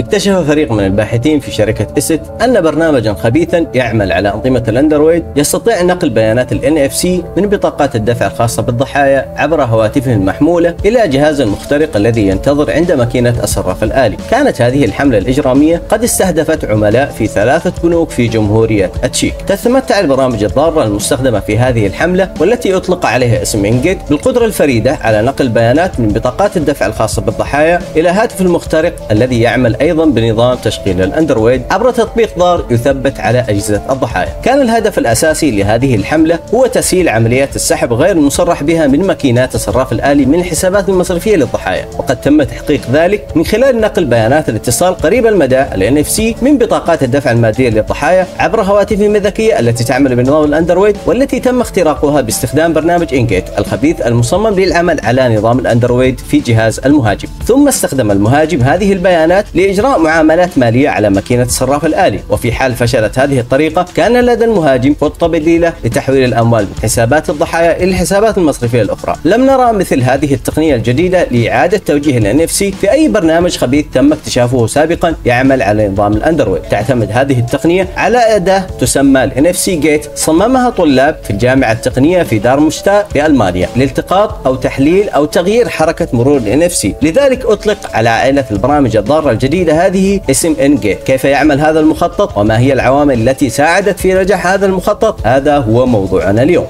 اكتشف فريق من الباحثين في شركة إيسيت أن برنامجا خبيثا يعمل على أنظمة الأندرويد يستطيع نقل بيانات ال NFC من بطاقات الدفع الخاصة بالضحايا عبر هواتفهم المحمولة إلى جهاز المخترق الذي ينتظر عند ماكينة الصراف الآلي. كانت هذه الحملة الإجرامية قد استهدفت عملاء في 3 بنوك في جمهورية التشيك. تتمتع البرامج الضارة المستخدمة في هذه الحملة والتي أطلق عليها اسم إنجيت بالقدرة الفريدة على نقل بيانات من بطاقات الدفع الخاصة بالضحايا إلى هاتف المخترق الذي يعمل أيضا بنظام تشغيل الأندرويد عبر تطبيق ضار يثبت على أجهزة الضحايا. كان الهدف الأساسي لهذه الحملة هو تسهيل عمليات السحب غير المصرح بها من ماكينات الصراف الآلي من الحسابات المصرفية للضحايا، وقد تم تحقيق ذلك من خلال نقل بيانات الاتصال قريب المدى ال NFC من بطاقات الدفع المادية للضحايا عبر هواتفهم الذكية التي تعمل بنظام الأندرويد والتي تم اختراقها باستخدام برنامج إنجيت الخبيث المصمم للعمل على نظام الأندرويد في جهاز المهاجم. ثم استخدم المهاجم هذه البيانات لإجراء معاملات مالية على ماكينة الصراف الآلي، وفي حال فشلت هذه الطريقة كان لدى المهاجم خطة بديلة لتحويل الأموال من حسابات الضحايا إلى الحسابات المصرفية الأخرى. لم نرى مثل هذه التقنية الجديدة لإعادة توجيه ال NFC في أي برنامج خبيث تم اكتشافه سابقا يعمل على نظام الأندرويد. تعتمد هذه التقنية على أداة تسمى ال NFC Gate، صممها طلاب في الجامعة التقنية في دارمشتات في ألمانيا لالتقاط أو تحليل أو تغيير حركة مرور ال NFC. لذلك أطلق على عائلة البرامج الضارة الجديدة هذه اسم NGate. كيف يعمل هذا المخطط وما هي العوامل التي ساعدت في نجاح هذا المخطط؟ هذا هو موضوعنا اليوم.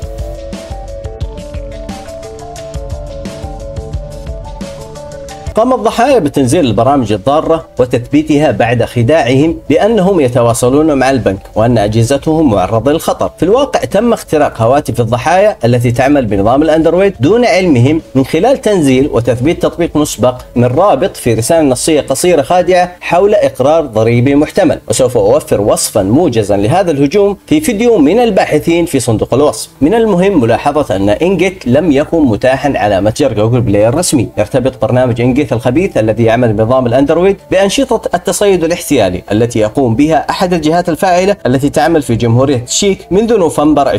قام الضحايا بتنزيل البرامج الضارة وتثبيتها بعد خداعهم بأنهم يتواصلون مع البنك وأن أجهزتهم معرضة للخطر. في الواقع تم اختراق هواتف الضحايا التي تعمل بنظام الأندرويد دون علمهم من خلال تنزيل وتثبيت تطبيق مسبق من رابط في رسالة نصية قصيرة خادعة حول إقرار ضريبي محتمل. وسوف أوفر وصفا موجزا لهذا الهجوم في فيديو من الباحثين في صندوق الوصف. من المهم ملاحظة أن إنجيت لم يكن متاحا على متجر جوجل بلاي الرسمي. يرتبط برنامج إنجيت الخبيث الذي يعمل بنظام الأندرويد بأنشطة التصيد الاحتيالي التي يقوم بها أحد الجهات الفاعلة التي تعمل في جمهورية التشيك منذ نوفمبر 2023،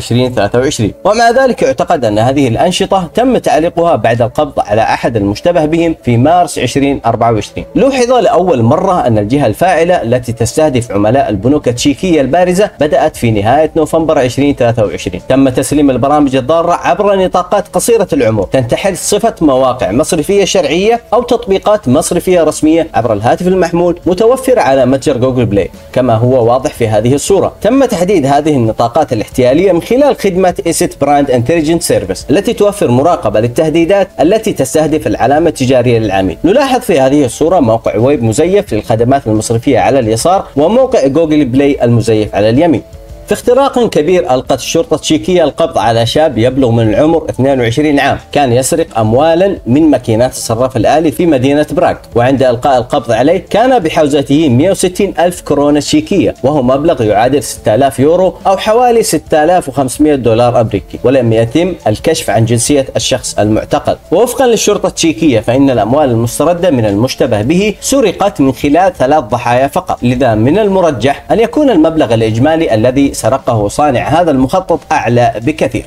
ومع ذلك يعتقد أن هذه الأنشطة تم تعليقها بعد القبض على أحد المشتبه بهم في مارس 2024. لوحظ لأول مرة أن الجهة الفاعلة التي تستهدف عملاء البنوك التشيكية البارزة بدأت في نهاية نوفمبر 2023. تم تسليم البرامج الضارة عبر نطاقات قصيرة العمر تنتحل صفة مواقع مصرفية شرعية أو تطبيقات مصرفية رسمية عبر الهاتف المحمول متوفرة على متجر جوجل بلاي. كما هو واضح في هذه الصورة تم تحديد هذه النطاقات الاحتيالية من خلال خدمة إيسيت براند انتليجنت سيرفيس التي توفر مراقبة للتهديدات التي تستهدف العلامة التجارية للعميل. نلاحظ في هذه الصورة موقع ويب مزيف للخدمات المصرفية على اليسار وموقع جوجل بلاي المزيف على اليمين. في اختراق كبير ألقت الشرطة التشيكية القبض على شاب يبلغ من العمر 22 عام كان يسرق أموالا من ماكينات الصراف الآلي في مدينة براغ، وعند إلقاء القبض عليه كان بحوزته 160 ألف كورونا تشيكية وهو مبلغ يعادل 6000 يورو أو حوالي 6500 دولار أمريكي، ولم يتم الكشف عن جنسية الشخص المعتقل. ووفقا للشرطة التشيكية فإن الأموال المستردة من المشتبه به سرقت من خلال 3 ضحايا فقط، لذا من المرجح أن يكون المبلغ الإجمالي الذي سرقه صانع هذا المخطط أعلى بكثير.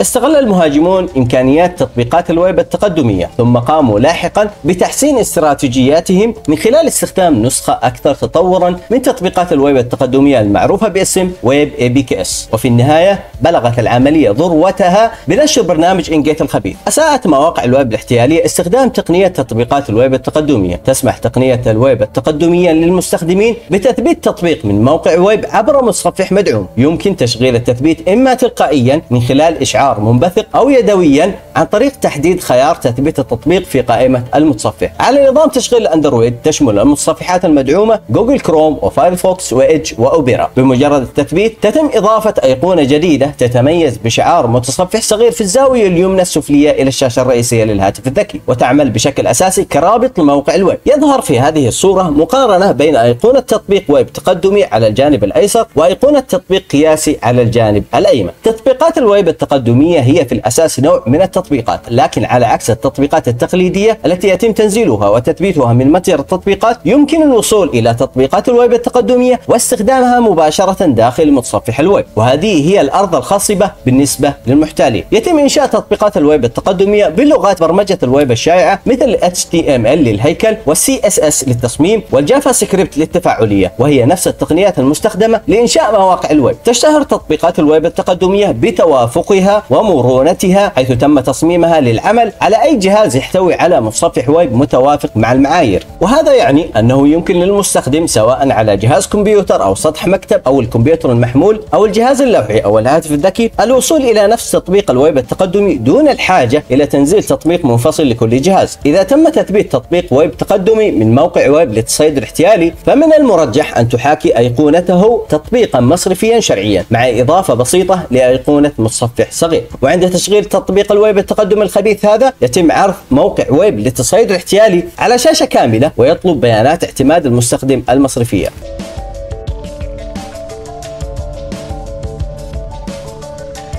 استغل المهاجمون إمكانيات تطبيقات الويب التقدمية ثم قاموا لاحقا بتحسين استراتيجياتهم من خلال استخدام نسخة أكثر تطورا من تطبيقات الويب التقدمية المعروفة باسم ويب APKs. وفي النهاية بلغت العملية ذروتها بنشر برنامج إنجيت الخبيث. أساءت مواقع الويب الاحتيالية استخدام تقنية تطبيقات الويب التقدمية. تسمح تقنية الويب التقدمية للمستخدمين بتثبيت تطبيق من موقع ويب عبر متصفح مدعوم. يمكن تشغيل التثبيت إما تلقائيا من خلال إشعار منبثق أو يدويا عن طريق تحديد خيار تثبيت التطبيق في قائمة المتصفح. على نظام تشغيل الأندرويد تشمل المتصفحات المدعومة جوجل كروم وفايرفوكس وإيدج وأوبرا. بمجرد التثبيت تتم إضافة أيقونة جديدة تتميز بشعار متصفح صغير في الزاوية اليمنى السفلية إلى الشاشة الرئيسية للهاتف الذكي، وتعمل بشكل أساسي كرابط لموقع الويب. يظهر في هذه الصورة مقارنة بين أيقونة تطبيق ويب تقدمي على الجانب الأيسر وأيقونة تطبيق قياسي على الجانب الأيمن. تطبيقات الويب التقدمية هي في الأساس نوع من التطبيقات التطبيقات، لكن على عكس التطبيقات التقليدية التي يتم تنزيلها وتثبيتها من متجر التطبيقات، يمكن الوصول إلى تطبيقات الويب التقدمية واستخدامها مباشرة داخل متصفح الويب، وهذه هي الأرض الخصبة بالنسبة للمحتالين. يتم إنشاء تطبيقات الويب التقدمية بلغات برمجة الويب الشائعة مثل HTML للهيكل والCSS للتصميم والجافا سكريبت للتفاعلية، وهي نفس التقنيات المستخدمة لإنشاء مواقع الويب. تشتهر تطبيقات الويب التقدمية بتوافقها ومرونتها، حيث تم تصميمها للعمل على أي جهاز يحتوي على متصفح ويب متوافق مع المعايير، وهذا يعني أنه يمكن للمستخدم سواء على جهاز كمبيوتر أو سطح مكتب أو الكمبيوتر المحمول أو الجهاز اللوحي أو الهاتف الذكي الوصول إلى نفس تطبيق الويب التقدمي دون الحاجة إلى تنزيل تطبيق منفصل لكل جهاز. إذا تم تثبيت تطبيق ويب تقدمي من موقع ويب للتصيد الاحتيالي، فمن المرجح أن تحاكي أيقونته تطبيقا مصرفيا شرعيا مع إضافة بسيطة لأيقونة متصفح صغير. وعند تشغيل تطبيق الويب التقدمي الخبيث هذا، يتم عرض موقع ويب للتصيد الاحتيالي على شاشة كاملة ويطلب بيانات اعتماد المستخدم المصرفية.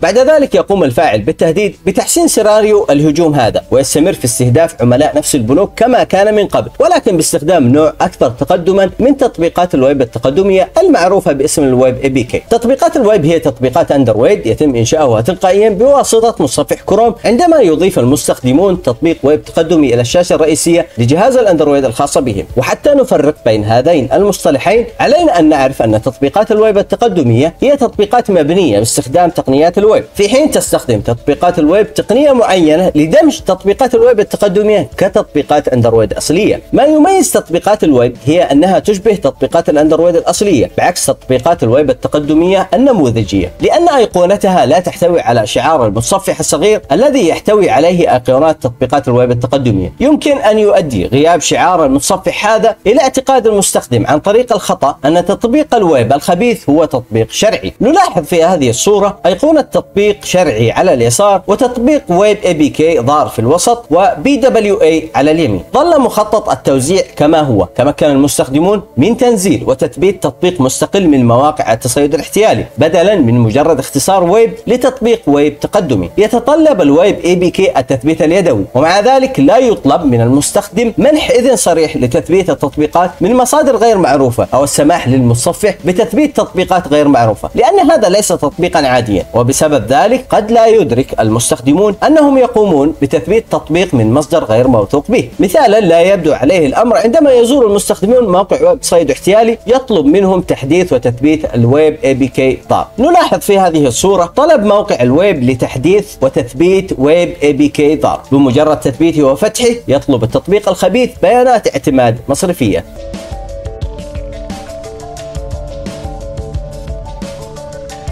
بعد ذلك يقوم الفاعل بالتهديد بتحسين سيناريو الهجوم هذا، ويستمر في استهداف عملاء نفس البنوك كما كان من قبل، ولكن باستخدام نوع أكثر تقدما من تطبيقات الويب التقدمية المعروفة باسم الويب اي بي كي. تطبيقات الويب هي تطبيقات أندرويد يتم إنشاؤها تلقائيا بواسطة متصفح كروم، عندما يضيف المستخدمون تطبيق ويب تقدمي إلى الشاشة الرئيسية لجهاز الأندرويد الخاصة بهم. وحتى نفرق بين هذين المصطلحين، علينا أن نعرف أن تطبيقات الويب التقدمية هي تطبيقات مبنية باستخدام تقنيات الويب، في حين تستخدم تطبيقات الويب تقنية معينة لدمج تطبيقات الويب التقدمية كتطبيقات أندرويد أصلية. ما يميز تطبيقات الويب هي أنها تشبه تطبيقات الأندرويد الأصلية، بعكس تطبيقات الويب التقدمية النموذجية، لأن أيقونتها لا تحتوي على شعار المتصفح الصغير الذي يحتوي عليه أيقونات تطبيقات الويب التقدمية. يمكن أن يؤدي غياب شعار المتصفح هذا إلى اعتقاد المستخدم عن طريق الخطأ أن تطبيق الويب الخبيث هو تطبيق شرعي. نلاحظ في هذه الصورة أيقونة تطبيق شرعي على اليسار، وتطبيق ويب اي بي كي ظاهر في الوسط، وبي دبليو اي على اليمين. ظل مخطط التوزيع كما هو، تمكن المستخدمون من تنزيل وتثبيت تطبيق مستقل من مواقع التصيد الاحتيالي بدلا من مجرد اختصار ويب لتطبيق ويب تقدمي. يتطلب الويب اي بي كي التثبيت اليدوي، ومع ذلك لا يطلب من المستخدم منح إذن صريح لتثبيت التطبيقات من مصادر غير معروفة، أو السماح للمتصفح بتثبيت تطبيقات غير معروفة، لأن هذا ليس تطبيقا عاديا. بسبب ذلك قد لا يدرك المستخدمون أنهم يقومون بتثبيت تطبيق من مصدر غير موثوق به. مثالا لا يبدو عليه الأمر عندما يزور المستخدمون موقع ويب صيد احتيالي يطلب منهم تحديث وتثبيت الويب اي بي كي. نلاحظ في هذه الصورة طلب موقع الويب لتحديث وتثبيت ويب اي بي كي بمجرد تثبيته وفتحه يطلب التطبيق الخبيث بيانات اعتماد مصرفية.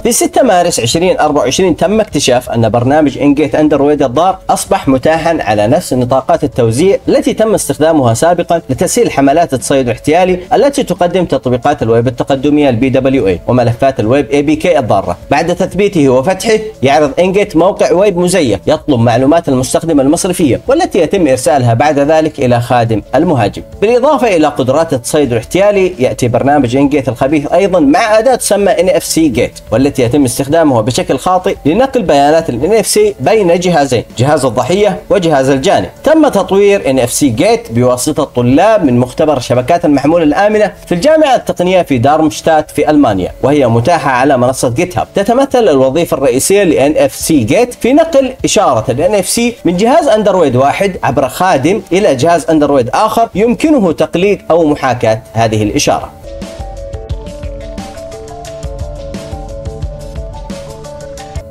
في 6 مارس 2024 تم اكتشاف أن برنامج إنجيت أندرويد الضار أصبح متاحا على نفس نطاقات التوزيع التي تم استخدامها سابقا لتسهيل حملات التصيد الاحتيالي التي تقدم تطبيقات الويب التقدمية البي دبليو اي وملفات الويب اي بي كي الضارة. بعد تثبيته وفتحه يعرض إنجيت موقع ويب مزيف يطلب معلومات المستخدم المصرفية، والتي يتم إرسالها بعد ذلك إلى خادم المهاجم. بالإضافة إلى قدرات التصيد الاحتيالي، يأتي برنامج إنجيت الخبيث أيضا مع أداة تسمى NFC Gate، والتي يتم استخدامها بشكل خاطئ لنقل بيانات ال NFC بين جهازين، جهاز الضحية وجهاز الجاني. تم تطوير NFC Gate بواسطة طلاب من مختبر شبكات المحمول الآمنة في الجامعة التقنية في دارمشتات في ألمانيا، وهي متاحة على منصة GitHub. تتمثل الوظيفة الرئيسية ل NFC Gate في نقل إشارة ال NFC من جهاز أندرويد واحد عبر خادم إلى جهاز أندرويد آخر يمكنه تقليد أو محاكاة هذه الإشارة.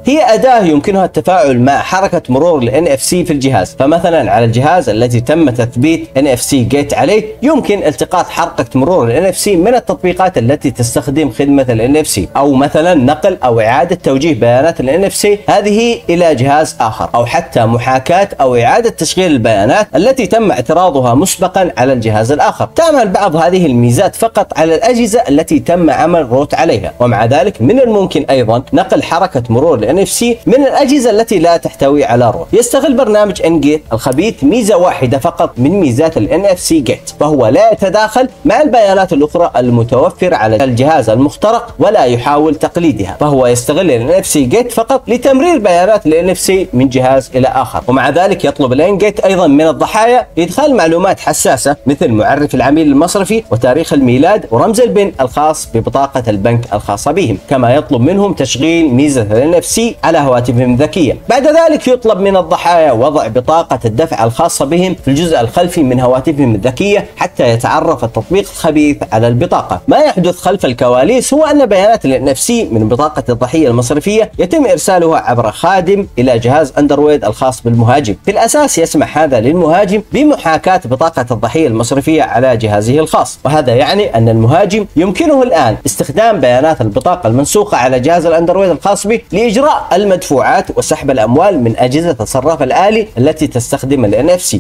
هي أداة يمكنها التفاعل مع حركة مرور ال NFC في الجهاز، فمثلا على الجهاز الذي تم تثبيت NFC Gate عليه يمكن التقاط حركة مرور ال NFC من التطبيقات التي تستخدم خدمة ال NFC، أو مثلا نقل أو إعادة توجيه بيانات ال NFC هذه إلى جهاز آخر، أو حتى محاكاة أو إعادة تشغيل البيانات التي تم اعتراضها مسبقا على الجهاز الآخر. تعمل بعض هذه الميزات فقط على الأجهزة التي تم عمل روت عليها، ومع ذلك من الممكن أيضا نقل حركة مرور ال NFC من الأجهزة التي لا تحتوي على روت. يستغل برنامج NGate الخبيث ميزة واحدة فقط من ميزات NFC Gate، فهو لا يتداخل مع البيانات الأخرى المتوفرة على الجهاز المخترق ولا يحاول تقليدها، فهو يستغل NFC Gate فقط لتمرير بيانات NFC من جهاز إلى آخر. ومع ذلك يطلب NGate أيضا من الضحايا إدخال معلومات حساسة مثل معرف العميل المصرفي وتاريخ الميلاد ورمز البن الخاص ببطاقة البنك الخاصة بهم، كما يطلب منهم تشغيل ميزة NFC على هواتفهم الذكية. بعد ذلك يطلب من الضحايا وضع بطاقة الدفع الخاصة بهم في الجزء الخلفي من هواتفهم الذكية حتى يتعرف التطبيق الخبيث على البطاقة. ما يحدث خلف الكواليس هو أن بيانات NFC من بطاقة الضحية المصرفية يتم إرسالها عبر خادم إلى جهاز أندرويد الخاص بالمهاجم. في الأساس يسمح هذا للمهاجم بمحاكاة بطاقة الضحية المصرفية على جهازه الخاص، وهذا يعني أن المهاجم يمكنه الآن استخدام بيانات البطاقة المنسوقة على جهاز الأندرويد الخاص به لإجراء المدفوعات وسحب الأموال من أجهزة الصراف الآلي التي تستخدم NFC.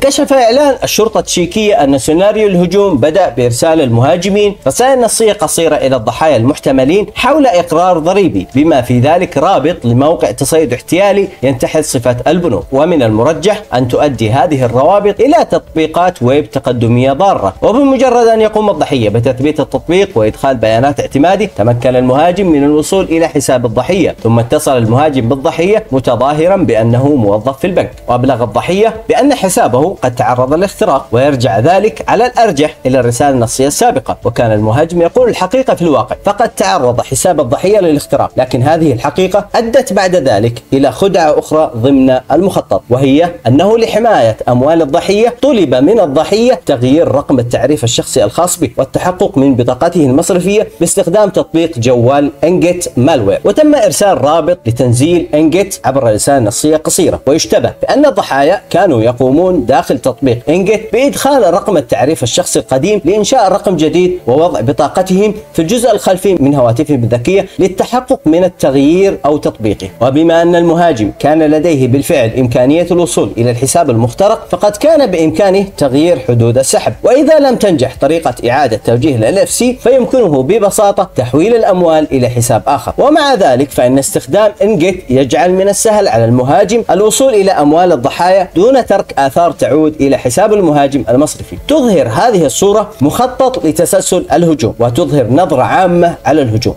كشف إعلان الشرطة التشيكية أن سيناريو الهجوم بدأ بإرسال المهاجمين رسائل نصية قصيرة إلى الضحايا المحتملين حول إقرار ضريبي، بما في ذلك رابط لموقع تصيد احتيالي ينتحل صفة البنوك. ومن المرجح أن تؤدي هذه الروابط إلى تطبيقات ويب تقدمية ضارة، وبمجرد أن يقوم الضحية بتثبيت التطبيق وإدخال بيانات اعتماده تمكن المهاجم من الوصول إلى حساب الضحية، ثم اتصل المهاجم بالضحية متظاهرا بأنه موظف في البنك وأبلغ الضحية بأن حسابه قد تعرض للاختراق، ويرجع ذلك على الأرجح إلى الرسالة النصية السابقة. وكان المهاجم يقول الحقيقة في الواقع، فقد تعرض حساب الضحية للاختراق، لكن هذه الحقيقة أدت بعد ذلك إلى خدعة أخرى ضمن المخطط، وهي أنه لحماية أموال الضحية طلب من الضحية تغيير رقم التعريف الشخصي الخاص به والتحقق من بطاقته المصرفية باستخدام تطبيق جوال NGate مالوير. وتم إرسال رابط لتنزيل NGate عبر رسالة نصية قصيرة. ويشتبه بأن الضحايا كانوا يقومون داخل تطبيق NGate بإدخال رقم التعريف الشخصي القديم لإنشاء رقم جديد ووضع بطاقتهم في الجزء الخلفي من هواتفهم الذكية للتحقق من التغيير أو تطبيقه. وبما أن المهاجم كان لديه بالفعل إمكانية الوصول إلى الحساب المخترق، فقد كان بإمكانه تغيير حدود السحب، وإذا لم تنجح طريقة إعادة توجيه الNFC فيمكنه ببساطة تحويل الأموال إلى حساب آخر. ومع ذلك فإن استخدام NGate يجعل من السهل على المهاجم الوصول إلى أموال الضحايا دون ترك آثار تعود إلى حساب المهاجم المصرفي. تظهر هذه الصورة مخطط لتسلسل الهجوم، وتظهر نظرة عامة على الهجوم.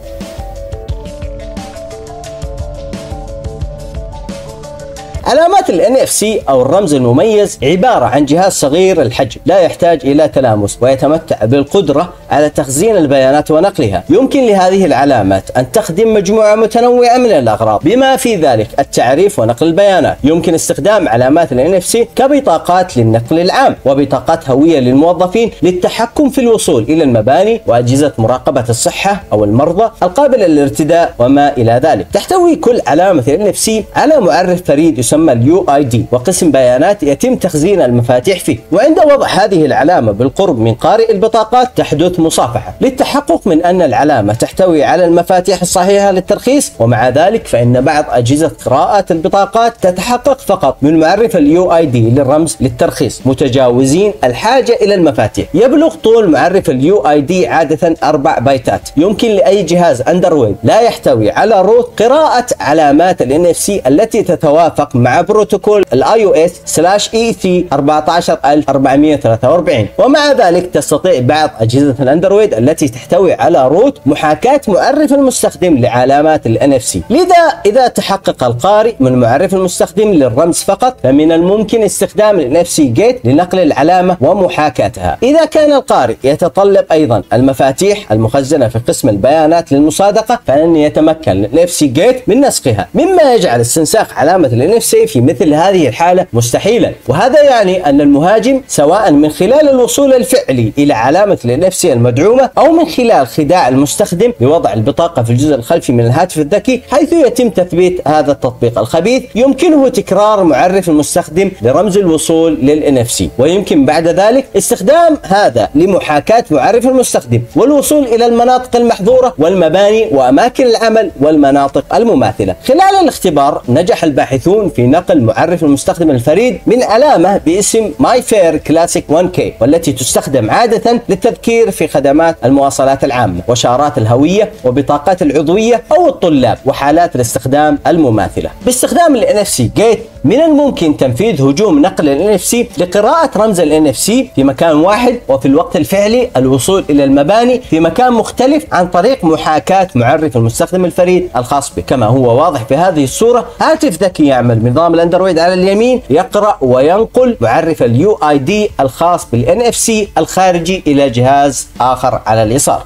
علامات الNFC أو الرمز المميز عبارة عن جهاز صغير الحجم لا يحتاج إلى تلامس، ويتمتع بالقدرة على تخزين البيانات ونقلها. يمكن لهذه العلامات أن تخدم مجموعة متنوعة من الأغراض، بما في ذلك التعريف ونقل البيانات. يمكن استخدام علامات الNFC كبطاقات للنقل العام وبطاقات هوية للموظفين للتحكم في الوصول إلى المباني وأجهزة مراقبة الصحة أو المرضى القابلة للارتداء وما إلى ذلك. تحتوي كل علامة الNFC على معرف فريد يسمى UID وقسم بيانات يتم تخزين المفاتيح فيه. وعند وضع هذه العلامة بالقرب من قارئ البطاقات تحدث مصافحة للتحقق من أن العلامة تحتوي على المفاتيح الصحيحة للترخيص. ومع ذلك فإن بعض أجهزة قراءة البطاقات تتحقق فقط من معرف UID للرمز للترخيص متجاوزين الحاجة إلى المفاتيح. يبلغ طول معرف UID عادة 4 بايتات. يمكن لأي جهاز أندرويد لا يحتوي على روت قراءة علامات الNFC التي تتوافق مع بروتوكول iOS/EC 14443. ومع ذلك تستطيع بعض أجهزة الأندرويد التي تحتوي على روت محاكاة معرف المستخدم لعلامات الNFC. لذا إذا تحقق القارئ من معرف المستخدم للرمز فقط فمن الممكن استخدام الNFC Gate لنقل العلامة ومحاكاتها. إذا كان القارئ يتطلب أيضا المفاتيح المخزنة في قسم البيانات للمصادقة فإن يتمكن الNFC Gate من نسخها، مما يجعل استنساخ علامة الNFC في مثل هذه الحالة مستحيلا. وهذا يعني أن المهاجم سواء من خلال الوصول الفعلي إلى علامة الNFC المدعومة أو من خلال خداع المستخدم لوضع البطاقة في الجزء الخلفي من الهاتف الذكي حيث يتم تثبيت هذا التطبيق الخبيث، يمكنه تكرار معرف المستخدم لرمز الوصول للNFC، ويمكن بعد ذلك استخدام هذا لمحاكاة معرف المستخدم والوصول إلى المناطق المحظورة والمباني وأماكن العمل والمناطق المماثلة. خلال الاختبار نجح الباحثون في في نقل معرف المستخدم الفريد من علامة باسم Mifare Classic 1K، والتي تستخدم عادة للتذكير في خدمات المواصلات العامة وشارات الهوية وبطاقات العضوية أو الطلاب وحالات الاستخدام المماثلة. باستخدام ال NFC Gate من الممكن تنفيذ هجوم نقل ال NFC لقراءة رمز ال NFC في مكان واحد وفي الوقت الفعلي الوصول إلى المباني في مكان مختلف عن طريق محاكاة معرف المستخدم الفريد الخاص به، كما هو واضح في هذه الصورة. هاتف ذكي يعمل نظام الاندرويد على اليمين يقرأ وينقل معرف اليو اي دي الخاص بالان اف سي الخارجي إلى جهاز آخر على اليسار.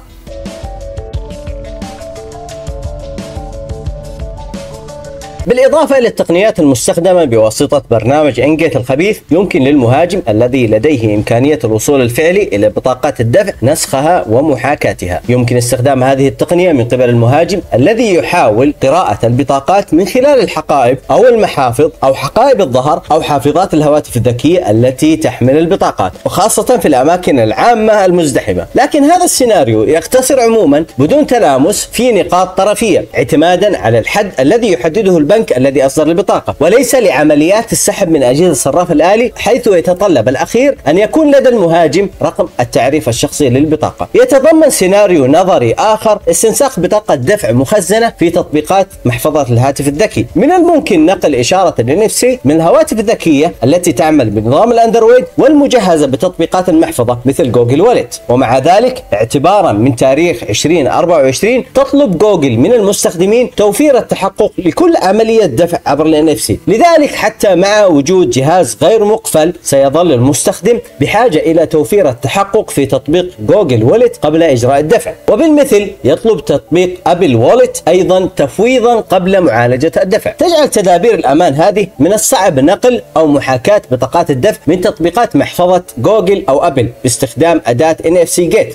بالإضافة إلى التقنيات المستخدمة بواسطة برنامج إنجيت الخبيث، يمكن للمهاجم الذي لديه إمكانية الوصول الفعلي إلى بطاقات الدفع نسخها ومحاكاتها. يمكن استخدام هذه التقنية من قبل المهاجم الذي يحاول قراءة البطاقات من خلال الحقائب أو المحافظ أو حقائب الظهر أو حافظات الهواتف الذكية التي تحمل البطاقات، وخاصة في الأماكن العامة المزدحمة. لكن هذا السيناريو يقتصر عموما بدون تلامس في نقاط طرفية اعتمادا على الحد الذي يحدده البنك الذي أصدر البطاقة، وليس لعمليات السحب من أجهزة الصراف الآلي، حيث يتطلب الأخير أن يكون لدى المهاجم رقم التعريف الشخصي للبطاقة. يتضمن سيناريو نظري آخر استنساخ بطاقة دفع مخزنة في تطبيقات محفظة الهاتف الذكي. من الممكن نقل إشارة ال NFC من الهواتف الذكية التي تعمل بنظام الأندرويد والمجهزة بتطبيقات المحفظة مثل جوجل والت، ومع ذلك اعتبارا من تاريخ 2024 تطلب جوجل من المستخدمين توفير التحقق لكل عمل الدفع عبر ال NFC. لذلك حتى مع وجود جهاز غير مقفل سيظل المستخدم بحاجة إلى توفير التحقق في تطبيق جوجل والت قبل إجراء الدفع، وبالمثل يطلب تطبيق أبل والت أيضا تفويضا قبل معالجة الدفع. تجعل تدابير الأمان هذه من الصعب نقل أو محاكاة بطاقات الدفع من تطبيقات محفظة جوجل أو أبل باستخدام أداة NFC Gate.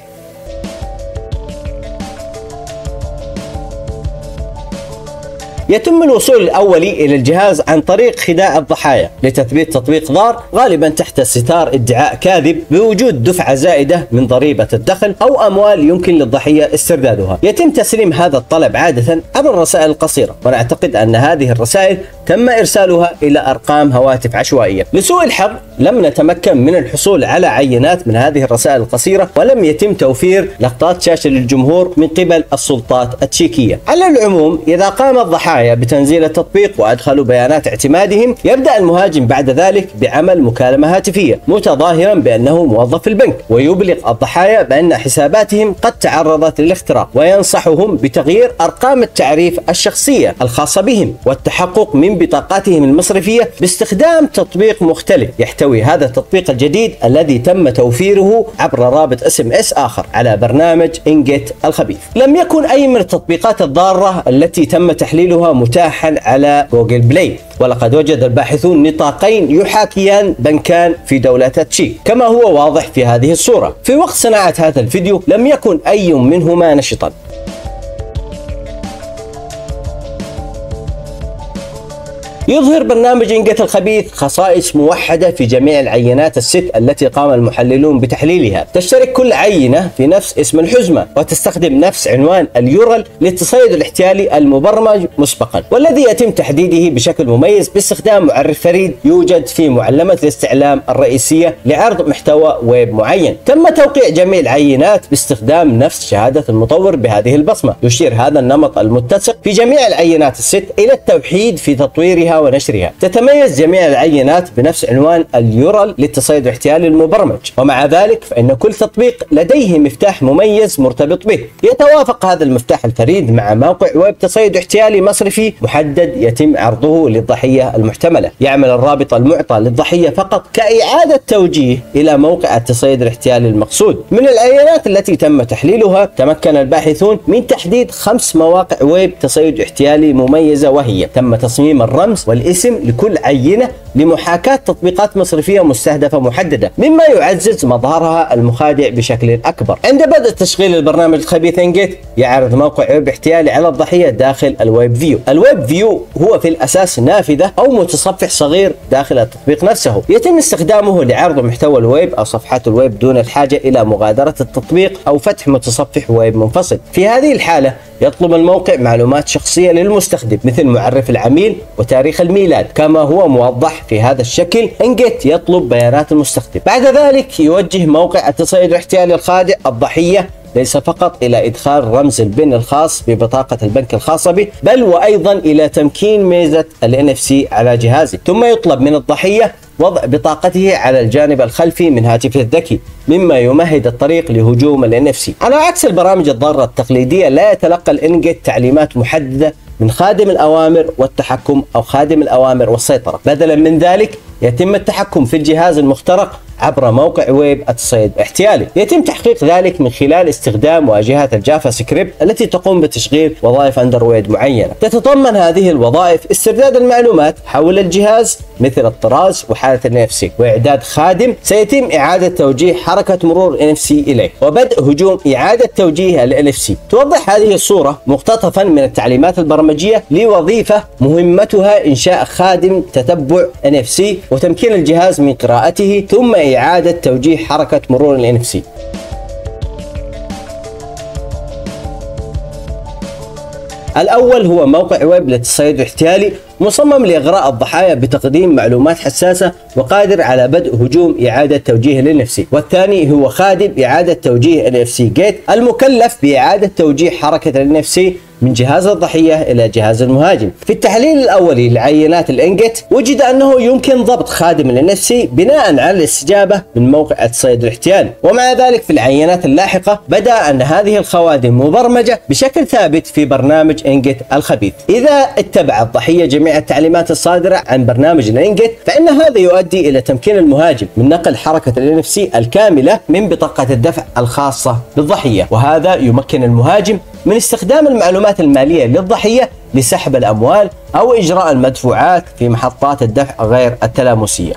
يتم الوصول الأولي إلى الجهاز عن طريق خداع الضحايا لتثبيت تطبيق ضار، غالبا تحت ستار ادعاء كاذب بوجود دفعة زائدة من ضريبة الدخل أو أموال يمكن للضحية استردادها. يتم تسليم هذا الطلب عادة عبر الرسائل القصيرة، ونعتقد أن هذه الرسائل تم إرسالها إلى أرقام هواتف عشوائية. لسوء الحظ لم نتمكن من الحصول على عينات من هذه الرسائل القصيرة، ولم يتم توفير لقطات شاشة للجمهور من قبل السلطات التشيكية. على العموم، إذا قام الضحايا بتنزيل التطبيق وأدخلوا بيانات اعتمادهم، يبدأ المهاجم بعد ذلك بعمل مكالمة هاتفية متظاهرا بأنه موظف البنك، ويبلغ الضحايا بأن حساباتهم قد تعرضت للاختراق، وينصحهم بتغيير أرقام التعريف الشخصية الخاصة بهم والتحقق من بطاقاتهم المصرفية باستخدام تطبيق مختلف. يحتوي هذا التطبيق الجديد الذي تم توفيره عبر رابط SMS آخر على برنامج إنجيت الخبيث. لم يكن أي من التطبيقات الضارة التي تم تحليلها متاحا على جوجل بلاي، ولقد وجد الباحثون نطاقين يحاكيان بنكان في دولة التشيك كما هو واضح في هذه الصورة. في وقت صناعة هذا الفيديو لم يكن أي منهما نشطا. يظهر برنامج إنجيت الخبيث خصائص موحدة في جميع العينات الست التي قام المحللون بتحليلها. تشترك كل عينة في نفس اسم الحزمة، وتستخدم نفس عنوان اليورل للتصيد الاحتيالي المبرمج مسبقا، والذي يتم تحديده بشكل مميز باستخدام معرف فريد يوجد في معلمة الاستعلام الرئيسية لعرض محتوى ويب معين. تم توقيع جميع العينات باستخدام نفس شهادة المطور بهذه البصمة. يشير هذا النمط المتسق في جميع العينات الست إلى التوحيد في تطويرها ونشرها. تتميز جميع العينات بنفس عنوان اليورل للتصيد الاحتيالي المبرمج، ومع ذلك فإن كل تطبيق لديه مفتاح مميز مرتبط به. يتوافق هذا المفتاح الفريد مع موقع ويب تصيد احتيالي مصرفي محدد يتم عرضه للضحية المحتملة. يعمل الرابط المعطى للضحية فقط كإعادة توجيه إلى موقع التصيد الاحتيالي المقصود. من العينات التي تم تحليلها تمكن الباحثون من تحديد 5 مواقع ويب تصيد احتيالي مميزة، وهي تم تصميم الرمز والاسم لكل عينة لمحاكاة تطبيقات مصرفية مستهدفة محددة، مما يعزز مظهرها المخادع بشكل أكبر. عند بدء تشغيل البرنامج الخبيث إنجيت، يعرض موقع ويب احتيالي على الضحية داخل الويب فيو. الويب فيو هو في الأساس نافذة أو متصفح صغير داخل التطبيق نفسه، يتم استخدامه لعرض محتوى الويب أو صفحات الويب دون الحاجة إلى مغادرة التطبيق أو فتح متصفح ويب منفصل. في هذه الحالة يطلب الموقع معلومات شخصية للمستخدم مثل معرف العميل وتاريخ الميلاد كما هو موضح في هذا الشكل. NGate يطلب بيانات المستخدم. بعد ذلك يوجه موقع التصعيد الاحتيالي الخادع الضحية ليس فقط إلى إدخال رمز البن الخاص ببطاقة البنك الخاصة به، بل وأيضا إلى تمكين ميزة ال NFC على جهازه. ثم يطلب من الضحية وضع بطاقته على الجانب الخلفي من هاتفه الذكي مما يمهد الطريق لهجوم ال NFC. على عكس البرامج الضارة التقليدية لا يتلقى ال NGate تعليمات محددة من خادم الأوامر والتحكم أو خادم الأوامر والسيطرة. بدلا من ذلك يتم التحكم في الجهاز المخترق عبر موقع ويب التصعيد الاحتيالي. يتم تحقيق ذلك من خلال استخدام واجهة الجافا سكريبت التي تقوم بتشغيل وظائف أندرويد معينة. تتضمن هذه الوظائف استرداد المعلومات حول الجهاز مثل الطراز وحالة NFC وإعداد خادم سيتم إعادة توجيه حركة مرور NFC إليه وبدء هجوم إعادة توجيه NFC. توضح هذه الصورة مقتطفا من التعليمات البرمجية لوظيفة مهمتها إنشاء خادم تتبع NFC وتمكين الجهاز من قراءته ثم إعادة توجيه حركة مرور NFC. الأول هو موقع ويب للتصعيد الاحتيالي مصمم لإغراء الضحايا بتقديم معلومات حساسة وقادر على بدء هجوم إعادة توجيه للNFC. والثاني هو خادم إعادة توجيه NFCGate المكلف بإعادة توجيه حركة الNFC من جهاز الضحية إلى جهاز المهاجم. في التحليل الأولي لعينات الNGate وجد أنه يمكن ضبط خادم الNFC بناء على الاستجابة من موقع التصعيد الاحتيالي. ومع ذلك في العينات اللاحقة بدأ أن هذه الخوادم مبرمجة بشكل ثابت في برنامج NGate الخبيث. إذا اتبع الضحية جميع التعليمات الصادرة عن برنامج الNGate فإن هذا يؤدي إلى تمكين المهاجم من نقل حركة الNFC الكاملة من بطاقة الدفع الخاصة بالضحية، وهذا يمكن المهاجم من استخدام المعلومات المالية للضحية لسحب الأموال أو إجراء المدفوعات في محطات الدفع غير التلامسية.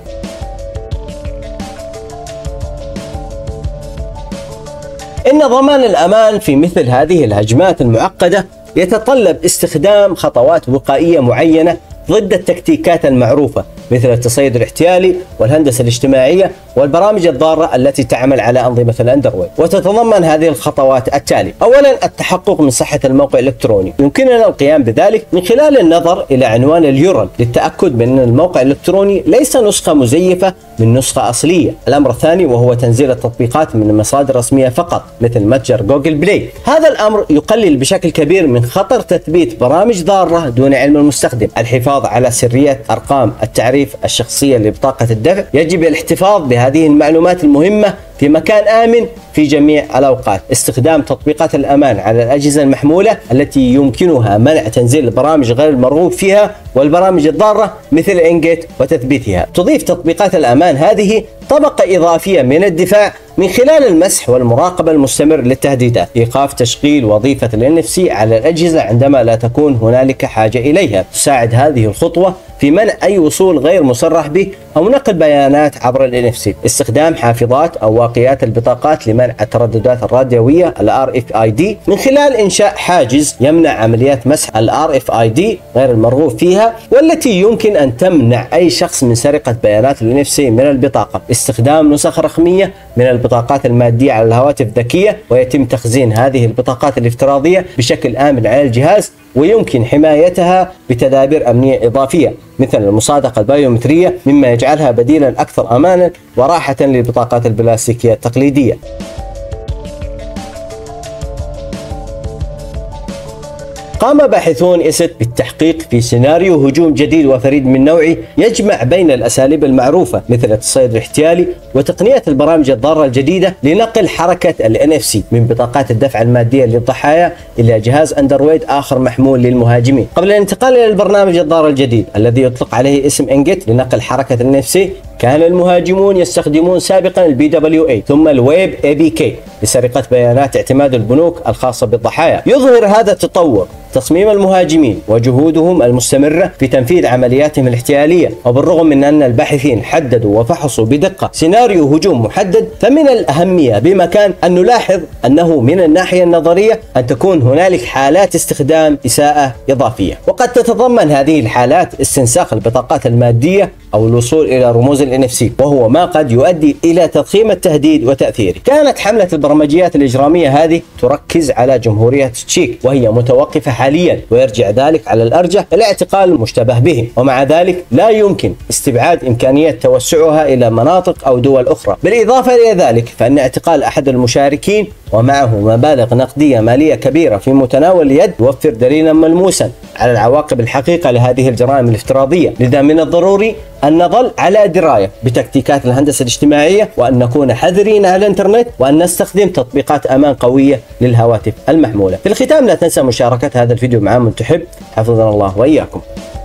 إن ضمان الأمان في مثل هذه الهجمات المعقدة يتطلب استخدام خطوات وقائية معينة ضد التكتيكات المعروفة مثل التصعيد الاحتيالي والهندسة الاجتماعية والبرامج الضارة التي تعمل على أنظمة الأندرويد. وتتضمن هذه الخطوات التالية: أولا التحقق من صحة الموقع الإلكتروني. يمكننا القيام بذلك من خلال النظر إلى عنوان اليورل للتأكد من أن الموقع الإلكتروني ليس نسخة مزيفة من نسخة أصلية. الأمر الثاني وهو تنزيل التطبيقات من مصادر رسمية فقط مثل متجر جوجل بلاي. هذا الأمر يقلل بشكل كبير من خطر تثبيت برامج ضارة دون علم المستخدم. الحفاظ على سرية أرقام التعريف الشخصية لبطاقة الدفع. يجب الاحتفاظ بهذه المعلومات المهمة في مكان آمن في جميع الأوقات. استخدام تطبيقات الأمان على الأجهزة المحمولة التي يمكنها منع تنزيل البرامج غير المرغوب فيها والبرامج الضارة مثل NGate وتثبيتها. تضيف تطبيقات الأمان هذه طبقة إضافية من الدفاع من خلال المسح والمراقبة المستمر للتهديدات. إيقاف تشغيل وظيفة الNFC على الأجهزة عندما لا تكون هنالك حاجة إليها. تساعد هذه الخطوة في منع أي وصول غير مصرح به أو نقل بيانات عبر الNFC. استخدام حافظات أو واقيات البطاقات لمنع الترددات الراديوية RFID من خلال إنشاء حاجز يمنع عمليات مسح RFID غير المرغوب فيها والتي يمكن أن تمنع أي شخص من سرقة بيانات الNFC من البطاقة. استخدام نسخ رقمية من البطاقات المادية على الهواتف الذكية ويتم تخزين هذه البطاقات الافتراضية بشكل آمن على الجهاز ويمكن حمايتها بتدابير أمنية إضافية مثل المصادقة البيومترية مما يجعلها بديلا أكثر أمانا وراحة للبطاقات البلاستيكية التقليدية. قام باحثون ESET بالتحقيق في سيناريو هجوم جديد وفريد من نوعه يجمع بين الأساليب المعروفة مثل التصعيد الاحتيالي وتقنية البرامج الضارة الجديدة لنقل حركة الNFC من بطاقات الدفع المادية للضحايا إلى جهاز أندرويد آخر محمول للمهاجمين. قبل الانتقال إلى البرنامج الضار الجديد الذي يطلق عليه اسم NGate لنقل حركة الNFC كان المهاجمون يستخدمون سابقا PWA ثم WebAPK لسرقة بيانات اعتماد البنوك الخاصة بالضحايا. يظهر هذا التطور تصميم المهاجمين وجهودهم المستمرة في تنفيذ عملياتهم الاحتيالية. وبالرغم من أن الباحثين حددوا وفحصوا بدقة سيناريو هجوم محدد فمن الأهمية بمكان أن نلاحظ أنه من الناحية النظرية أن تكون هنالك حالات استخدام إساءة إضافية. وقد تتضمن هذه الحالات استنساخ البطاقات المادية أو الوصول إلى رموز الNFC، وهو ما قد يؤدي إلى تضخيم التهديد وتأثيره. كانت حملة البرمجيات الإجرامية هذه تركز على جمهورية تشيك، وهي متوقفة حاليا، ويرجع ذلك على الأرجح الاعتقال المشتبه به، ومع ذلك لا يمكن استبعاد إمكانية توسعها إلى مناطق أو دول أخرى. بالإضافة إلى ذلك، فإن اعتقال أحد المشاركين ومعه مبالغ نقدية مالية كبيرة في متناول اليد يوفر دليلا ملموسا على العواقب الحقيقة لهذه الجرائم الافتراضية. لذا من الضروري أن نظل على دراية بتكتيكات الهندسة الاجتماعية، وأن نكون حذرين على الإنترنت، وأن نستخدم تطبيقات أمان قوية للهواتف المحمولة. في الختام، لا تنسى مشاركة هذا الفيديو مع من تحب. حفظنا الله وإياكم.